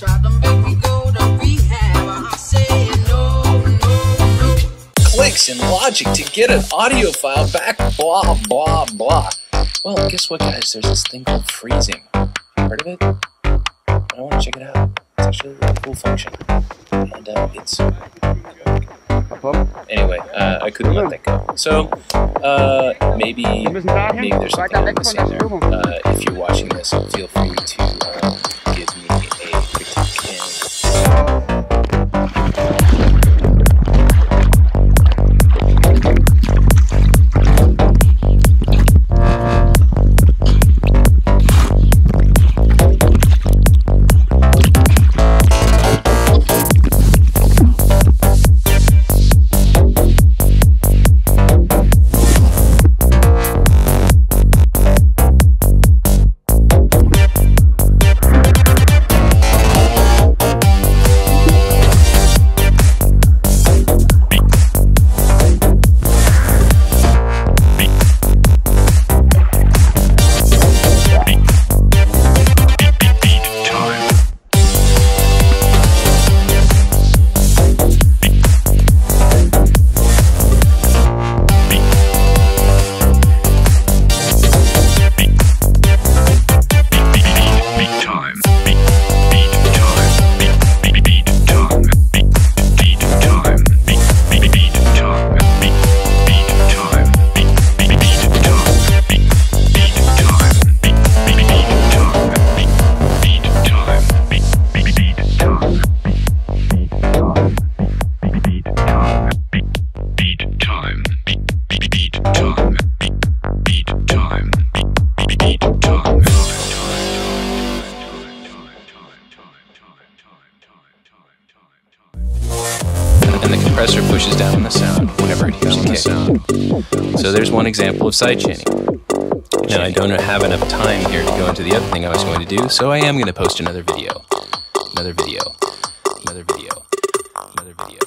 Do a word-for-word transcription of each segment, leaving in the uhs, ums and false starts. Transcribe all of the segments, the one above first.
tried to make me go to rehab, I said no, no, no. Clicks and logic to get an audio file back, blah, blah, blah. Well, guess what, guys? There's this thing called freezing. Heard of it? I want to check it out. It's actually a really cool function. And uh, it's... Anyway, uh, I couldn't let that go. So, uh, maybe, maybe there's something I'm missing there. Uh, if you're watching this, feel free to uh, give me a compressor pushes down on the sound whenever it hears a kick. The sound. So there's one example of sidechaining. Now I don't have enough time here to go into the other thing I was going to do, so I am going to post another video. Another video. Another video. Another video. Another video.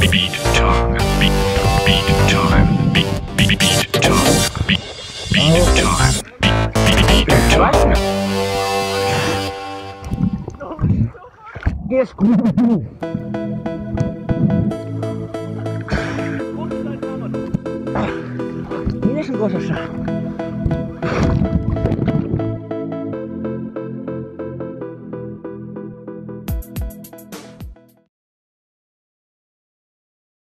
Beat time. Beat beat time. Beat beat time. Beat beat time.